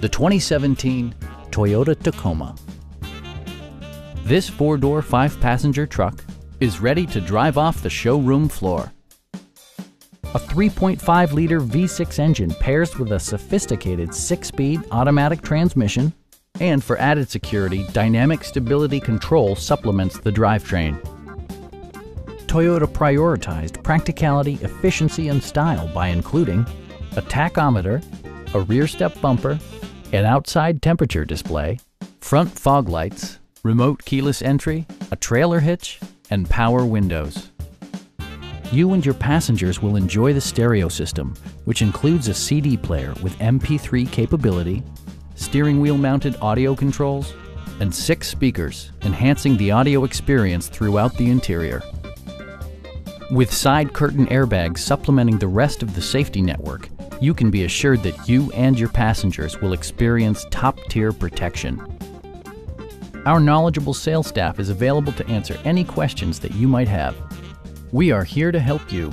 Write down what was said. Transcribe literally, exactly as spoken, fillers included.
the twenty seventeen Toyota Tacoma. This four-door, five-passenger truck is ready to drive off the showroom floor. A three point five liter V six engine pairs with a sophisticated six-speed automatic transmission, and for added security, dynamic stability control supplements the drivetrain. Toyota prioritized practicality, efficiency, and style by including a tachometer, a rear step bumper, an outside temperature display, front fog lights, remote keyless entry, a trailer hitch, and power windows. You and your passengers will enjoy the stereo system, which includes a C D player with M P three capability, steering wheel mounted audio controls, and six speakers, enhancing the audio experience throughout the interior. With side curtain airbags supplementing the rest of the safety network, you can be assured that you and your passengers will experience top-tier protection. Our knowledgeable sales staff is available to answer any questions that you might have. We are here to help you.